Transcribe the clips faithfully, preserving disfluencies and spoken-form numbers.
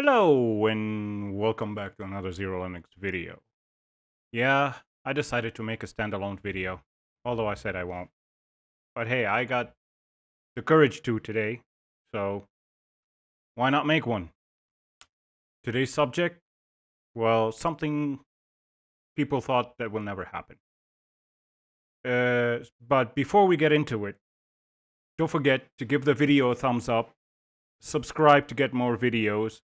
Hello and welcome back to another XeroLinux video. Yeah, I decided to make a standalone video, although I said I won't. But hey, I got the courage to today, so why not make one? Today's subject, well, something people thought that will never happen. Uh, but before we get into it, don't forget to give the video a thumbs up, subscribe to get more videos,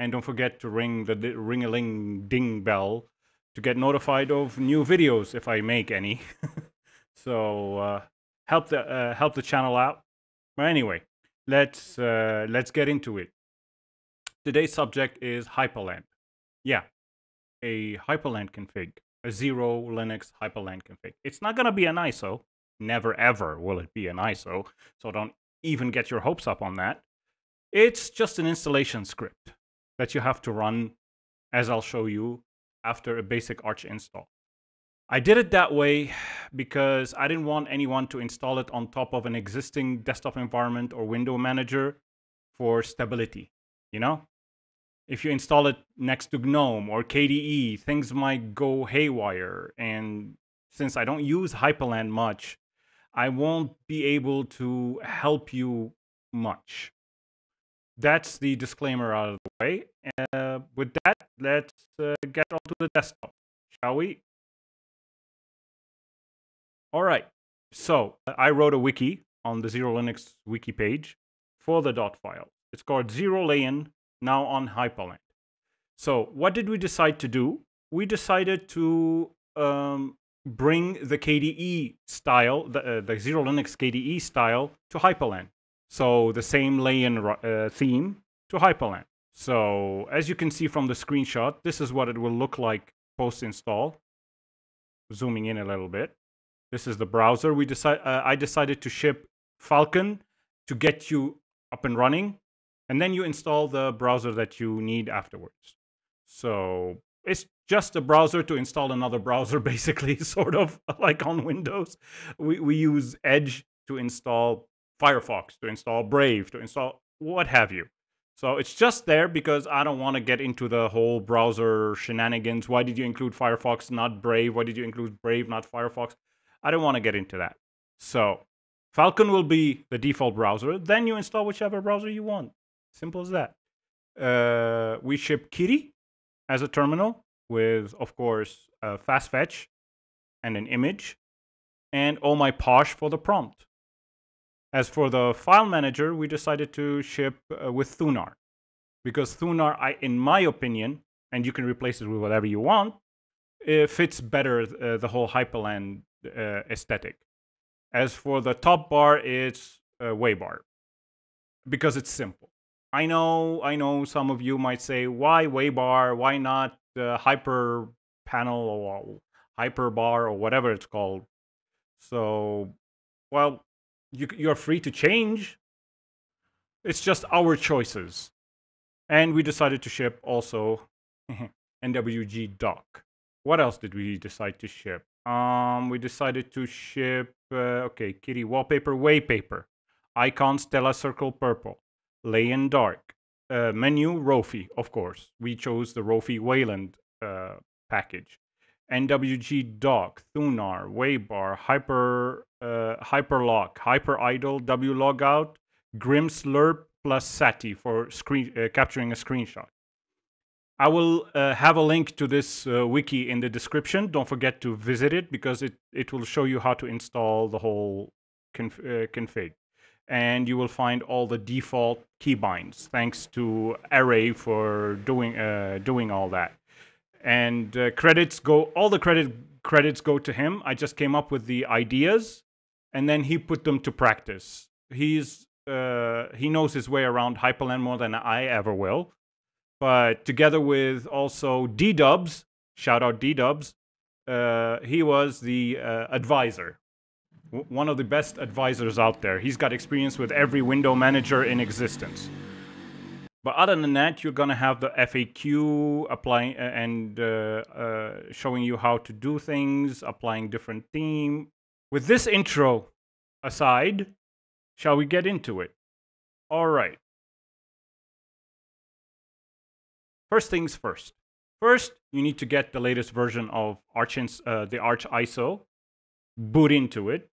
and don't forget to ring the ring-a-ling-ding bell to get notified of new videos if I make any. so uh, help the uh, help the channel out. But anyway, let's uh, let's get into it. Today's subject is Hyprland. Yeah, a Hyprland config, a XeroLinux Hyprland config. It's not gonna be an I S O. Never ever will it be an I S O. So don't even get your hopes up on that. It's just an installation script that you have to run, as I'll show you, after a basic Arch install. I did it that way because I didn't want anyone to install it on top of an existing desktop environment or window manager for stability, you know? If you install it next to GNOME or K D E, things might go haywire. And since I don't use Hyprland much, I won't be able to help you much. That's the disclaimer out of the way. Uh, with that, let's uh, get onto the desktop, shall we? All right. So I wrote a wiki on the XeroLinux wiki page for the dot file. It's called Zero Layan, now on Hyprland. So what did we decide to do? We decided to um, bring the K D E style, the, uh, the XeroLinux K D E style, to Hyprland. So the same Layan uh, theme to Hyprland. So as you can see from the screenshot, this is what it will look like post-install. Zooming in a little bit. This is the browser. We decide, uh, I decided to ship Falkon to get you up and running. And then you install the browser that you need afterwards. So it's just a browser to install another browser, basically, sort of like on Windows. We, we use Edge to install Firefox, to install Brave, to install what have you. So it's just there because I don't want to get into the whole browser shenanigans. Why did you include Firefox, not Brave? Why did you include Brave, not Firefox? I don't want to get into that. So Falkon will be the default browser. Then you install whichever browser you want. Simple as that. Uh, we ship Kitty as a terminal with, of course, uh, FastFetch and an image. And Oh My Posh for the prompt. As for the file manager, we decided to ship uh, with Thunar. Because Thunar, I, in my opinion, and you can replace it with whatever you want, it fits better uh, the whole Hyprland uh, aesthetic. As for the top bar, it's uh, Waybar. Because it's simple. I know, I know some of you might say, why Waybar? Why not uh, HyperPanel or Hyperbar or whatever it's called? So, well, You, you're free to change. It's just our choices. And we decided to ship also N W G Dock. What else did we decide to ship? Um, we decided to ship, uh, okay, Kitty Wallpaper, Waypaper, Icons, Tela Circle Purple, Layan Dark, uh, Menu, Rofi, of course. We chose the Rofi Wayland uh, package. N W G Dock, Thunar, Waybar, Hyper, uh, Hyperlock, Hypridle, WLogout, Grimslurp plus Satty for screen, uh, capturing a screenshot. I will uh, have a link to this uh, wiki in the description. Don't forget to visit it because it, it will show you how to install the whole conf uh, config. And you will find all the default keybinds. Thanks to Array for doing, uh, doing all that. And uh, credits go, all the credit credits go to him. I just came up with the ideas and then he put them to practice. He's, uh, he knows his way around Hyprland more than I ever will. But together with also D-Dubs, shout out D-Dubs, uh, he was the uh, advisor. W one of the best advisors out there. He's got experience with every window manager in existence. But other than that, you're going to have the F A Q applying and uh, uh, showing you how to do things, applying different theme. With this intro aside, shall we get into it? All right. First things first. First, you need to get the latest version of Arch, uh, the Arch I S O, boot into it,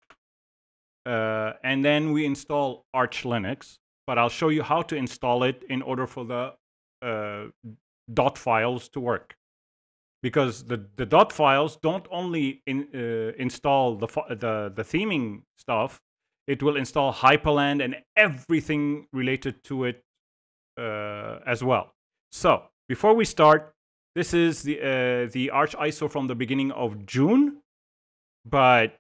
uh, and then we install Arch Linux. But I'll show you how to install it in order for the uh, dot files to work, because the the dot files don't only in, uh, install the the the theming stuff. It will install Hyprland and everything related to it uh, as well. So before we start, this is the uh, the Arch I S O from the beginning of June, but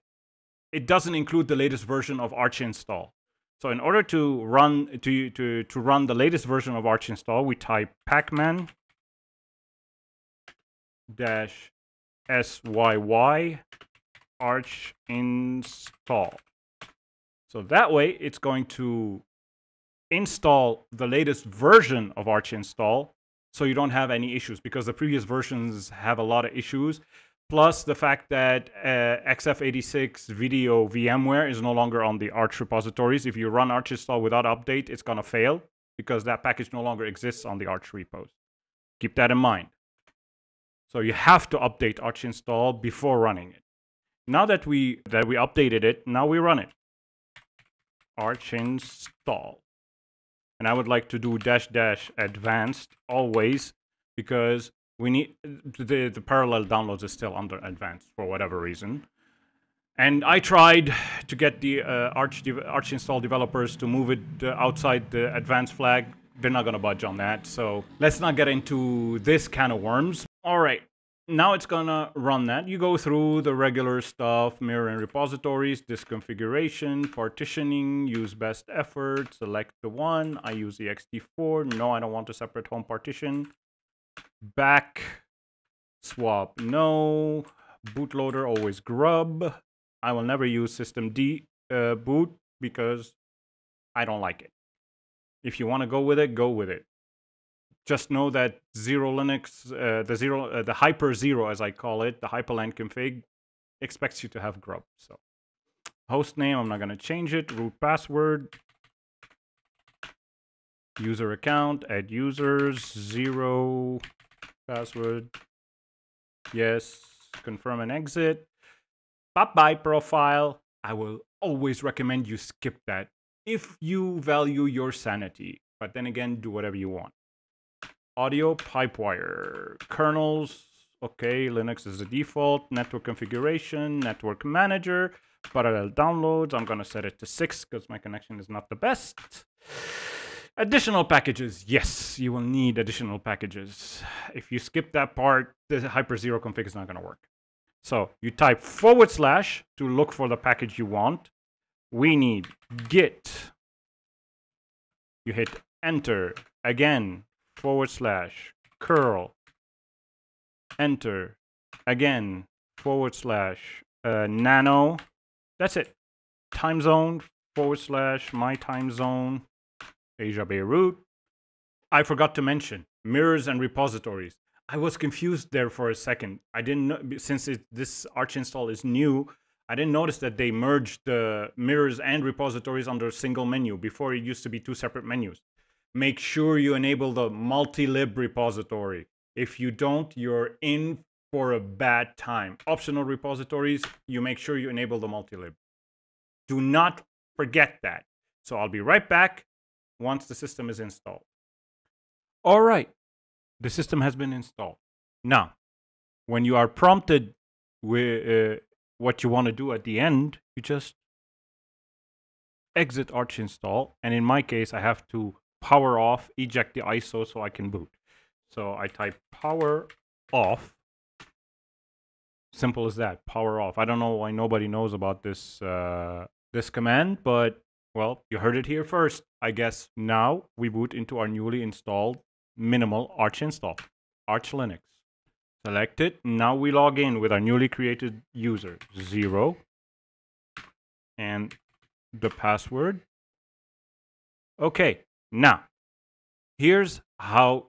it doesn't include the latest version of Arch install. So in order to run to to to run the latest version of Arch install, we type pacman dash syy Arch install. So that way, it's going to install the latest version of Arch install, so you don't have any issues, because the previous versions have a lot of issues. Plus the fact that uh, X F eighty-six video VMware is no longer on the Arch repositories. If you run Arch install without update, it's going to fail because that package no longer exists on the Arch repos. Keep that in mind. So you have to update Arch install before running it. Now that we, that we updated it, now we run it. Arch install. And I would like to do dash dash advanced always, because we need the, the parallel downloads is still under advanced for whatever reason. And I tried to get the uh, Arch, Arch install developers to move it uh, outside the advanced flag. They're not going to budge on that. So let's not get into this can of worms. All right. Now it's going to run that. You go through the regular stuff, mirroring repositories, disk configuration, partitioning, use best effort, select the one. I use E X T four. No, I don't want a separate home partition. Back, swap, no. Bootloader, always grub. I will never use systemd uh, boot because I don't like it. If you want to go with it, go with it. Just know that XeroLinux, uh, the zero, uh, the HyperXero as I call it, the Hyperland config expects you to have grub. So, hostname, I'm not going to change it. Root password, user account, add users, zero password. Yes, confirm and exit. Bye bye profile. I will always recommend you skip that if you value your sanity. But then again, do whatever you want. Audio, pipewire, kernels, okay, Linux is the default, network configuration, network manager, parallel downloads, I'm going to set it to six because my connection is not the best. Additional packages, yes, you will need additional packages. If you skip that part, the HyperXero config is not going to work. So you type forward slash to look for the package you want. We need git. You hit enter again. Forward slash curl, enter again, forward slash uh, nano. That's it. Time zone, forward slash my time zone, Asia Beirut. I forgot to mention mirrors and repositories. I was confused there for a second. I didn't know, since it, this Arch install is new, I didn't notice that they merged the mirrors and repositories under a single menu. Before it used to be two separate menus. Make sure you enable the multi-lib repository. If you don't, you're in for a bad time. Optional repositories, you make sure you enable the multi-lib. Do not forget that. So I'll be right back once the system is installed. All right, the system has been installed. Now, when you are prompted with uh, what you want to do at the end, you just exit Arch install. And in my case, I have to power off, eject the I S O so I can boot. So I type power off. Simple as that, power off. I don't know why nobody knows about this, uh, this command, but, well, you heard it here first. I guess now we boot into our newly installed minimal Arch install, Arch Linux. Select it. Now we log in with our newly created user, zero, and the password. Okay. Now, here's how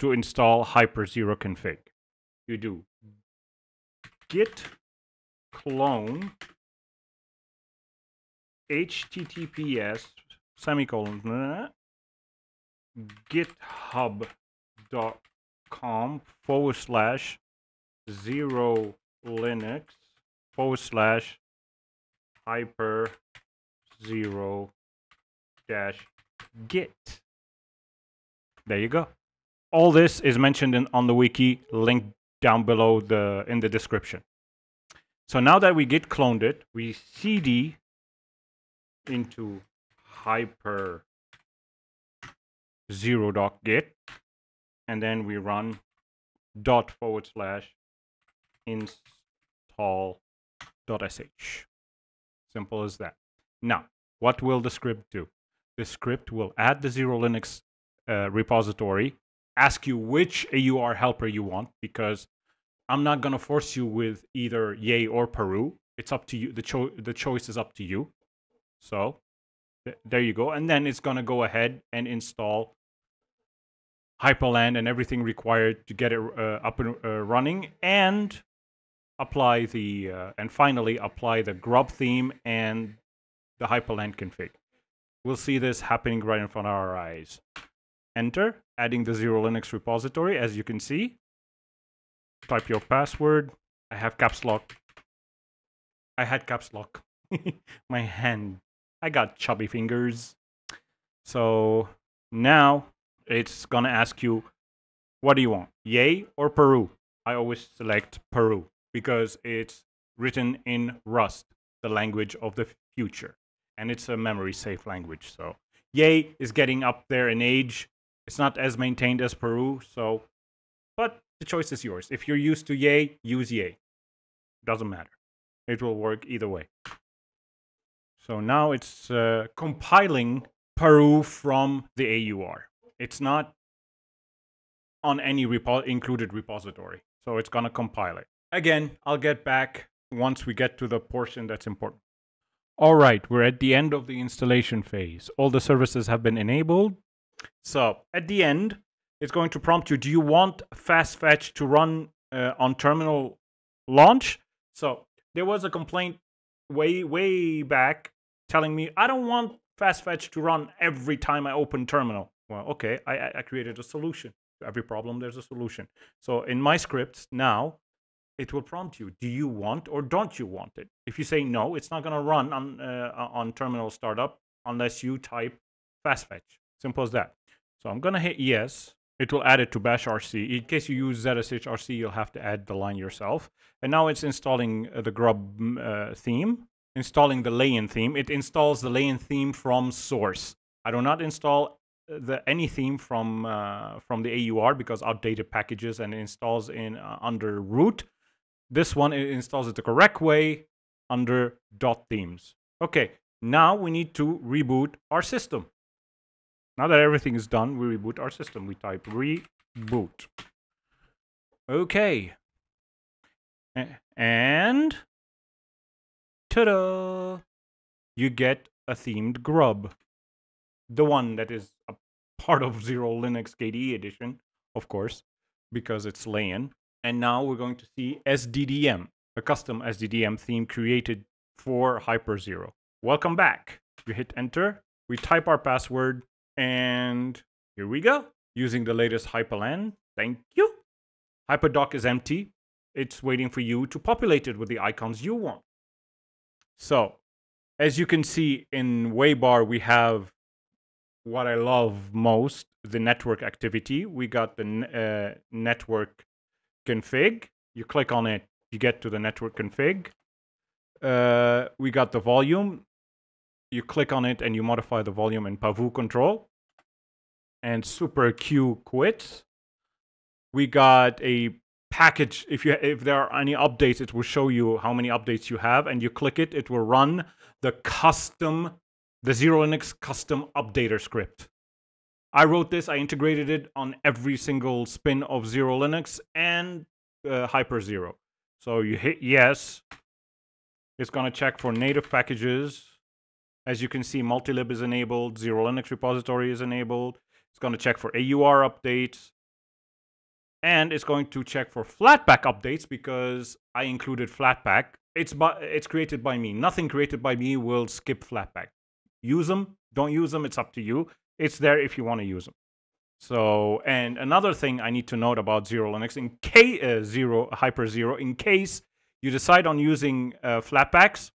to install HyperXero config. You do git clone https semicolon github com forward slash zero linux forward slash hyper zero dash git. There you go. All this is mentioned in on the wiki, linked down below the in the description. So now that we git cloned it, we cd into hyper zero doc git, and then we run dot forward slash install dot sh. Simple as that. Now, what will the script do? The script will add the XeroLinux uh, repository, ask you which A U R helper you want, because I'm not going to force you with either yay or Peru. It's up to you. The, cho the choice is up to you. So th there you go. And then it's going to go ahead and install Hyprland and everything required to get it uh, up and uh, running, and apply the uh, and finally apply the grub theme and the Hyprland config. We'll see this happening right in front of our eyes. Enter, adding the XeroLinux repository, as you can see. Type your password. I have caps lock. I had caps lock. My hand. I got chubby fingers. So now it's going to ask you, what do you want? Yay or Peru? I always select Peru because it's written in Rust, the language of the future. And it's a memory safe language. So yay is getting up there in age. It's not as maintained as Peru, so, but the choice is yours. If you're used to yay, use yay. Doesn't matter. It will work either way. So now it's uh, compiling Peru from the A U R. It's not on any repo included repository, so it's gonna compile it. Again, I'll get back once we get to the portion that's important. All right, we're at the end of the installation phase. All the services have been enabled. So at the end, it's going to prompt you, do you want FastFetch to run uh, on terminal launch? So there was a complaint way, way back telling me, I don't want FastFetch to run every time I open terminal. Well, okay, I, I created a solution. To every problem, there's a solution. So in my scripts now, it will prompt you, do you want or don't you want it? If you say no, it's not going to run on, uh, on terminal startup unless you type FastFetch. Simple as that. So I'm going to hit yes. It will add it to bash R C. In case you use Z S H R C, you'll have to add the line yourself. And now it's installing the grub uh, theme, installing the Layan theme. It installs the Layan theme from source. I do not install the any theme from uh, from the A U R because outdated packages, and it installs in uh, under root. This one, it installs it the correct way under dot themes. Okay, now we need to reboot our system. Now that everything is done, we reboot our system. We type reboot. Okay. And ta-da! You get a themed grub. The one that is a part of XeroLinux K D E edition, of course, because it's Layan. And now we're going to see S D D M, a custom S D D M theme created for HyperXero. Welcome back. We hit enter. We type our password. And here we go, using the latest Hyperland. Thank you. HyperDock is empty. It's waiting for you to populate it with the icons you want. So, as you can see in Waybar, we have what I love most, the network activity. We got the uh, network config. You click on it, you get to the network config. Uh, we got the volume. You click on it and you modify the volume in pavucontrol. And super Q quits. We got a package. If you if there are any updates, it will show you how many updates you have. And you click it, it will run the custom, the XeroLinux custom updater script. I wrote this. I integrated it on every single spin of XeroLinux and uh, HyperXero. So you hit yes. It's going to check for native packages. As you can see, multilib is enabled, XeroLinux repository is enabled. It's going to check for A U R updates. And it's going to check for Flatpak updates because I included Flatpak. It's, by, it's created by me. Nothing created by me will skip Flatpak. Use them, don't use them, it's up to you. It's there if you want to use them. So, and another thing I need to note about XeroLinux in K uh, Zero HyperZero, in case you decide on using uh, Flatpaks,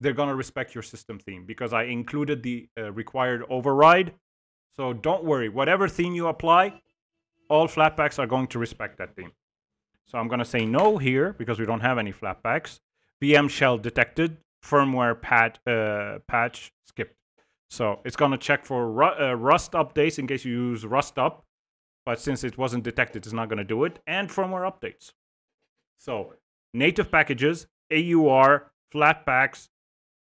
they're gonna respect your system theme because I included the uh, required override. So don't worry, whatever theme you apply, all Flatpaks are going to respect that theme. So I'm gonna say no here because we don't have any Flatpaks. V M shell detected, firmware pat, uh, patch skipped. So it's going to check for ru uh, Rust updates in case you use Rustup, but since it wasn't detected, it's not going to do it, and firmware updates. So native packages, A U R, Flatpaks,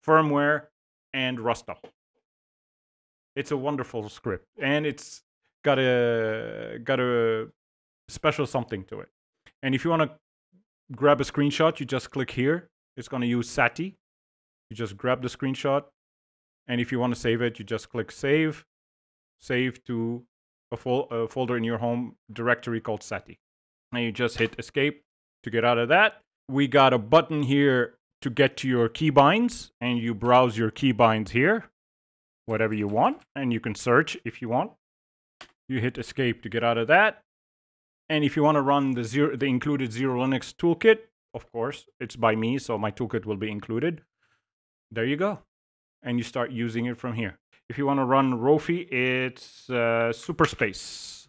firmware, and Rustup. It's a wonderful script, and it's got a, got a special something to it. And if you want to grab a screenshot, you just click here. It's going to use Satty. You just grab the screenshot. And if you want to save it, you just click save, save to a, fol a folder in your home directory called Satty. And you just hit escape to get out of that. We got a button here to get to your keybinds, and you browse your keybinds here, whatever you want, and you can search if you want. You hit escape to get out of that. And if you want to run the, zero, the included XeroLinux toolkit, of course, it's by me, so my toolkit will be included. There you go. And you start using it from here. If you want to run Rofi, it's uh, Superspace.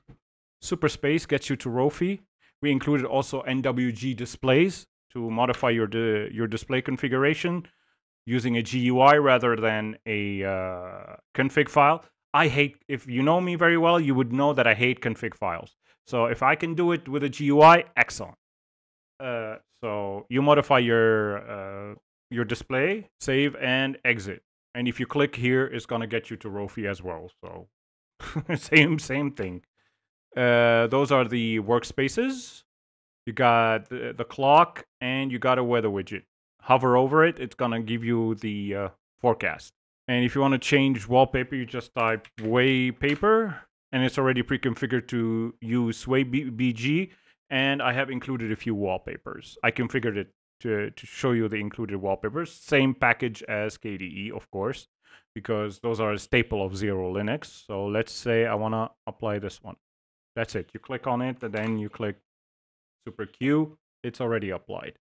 Superspace gets you to Rofi. We included also N W G displays to modify your di your display configuration using a G U I rather than a uh, config file. I hate, if you know me very well, you would know that I hate config files. So if I can do it with a G U I, excellent. Uh, so you modify your uh, your display, save and exit. And if you click here, it's going to get you to Rofi as well. So same, same thing. Uh, those are the workspaces. You got the, the clock and you got a weather widget. Hover over it. It's going to give you the uh, forecast. And if you want to change wallpaper, you just type Waypaper. And it's already pre-configured to use swaybg. And I have included a few wallpapers. I configured it To, to show you the included wallpapers. Same package as K D E, of course, because those are a staple of XeroLinux. So let's say I want to apply this one. That's it. You click on it, and then you click Super Q. It's already applied.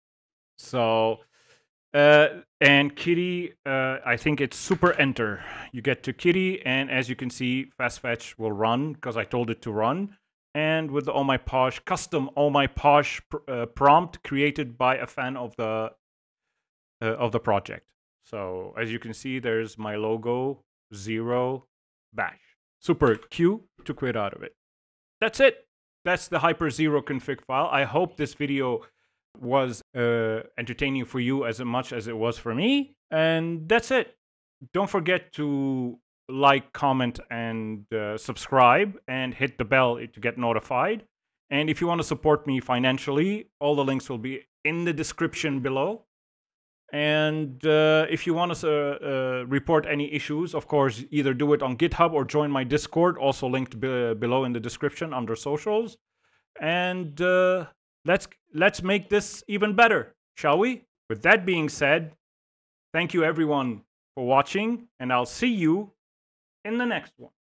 So, uh, and Kitty, uh, I think it's Super Enter. You get to Kitty, and as you can see, FastFetch will run because I told it to run. And with the Oh My Posh, custom Oh My Posh pr uh, prompt created by a fan of the uh, of the project. So as you can see, there's my logo, zero, bash. Super Q to quit out of it. That's it. That's the HyperZero config file. I hope this video was uh, entertaining for you as much as it was for me. And that's it. Don't forget to like, comment, and uh, subscribe, and hit the bell to get notified. And if you want to support me financially, all the links will be in the description below. And uh, if you want to uh, uh, report any issues, of course, either do it on GitHub or join my Discord, also linked be below in the description under socials. And uh, let's let's make this even better, shall we? With that being said, thank you everyone for watching, and I'll see you in the next one.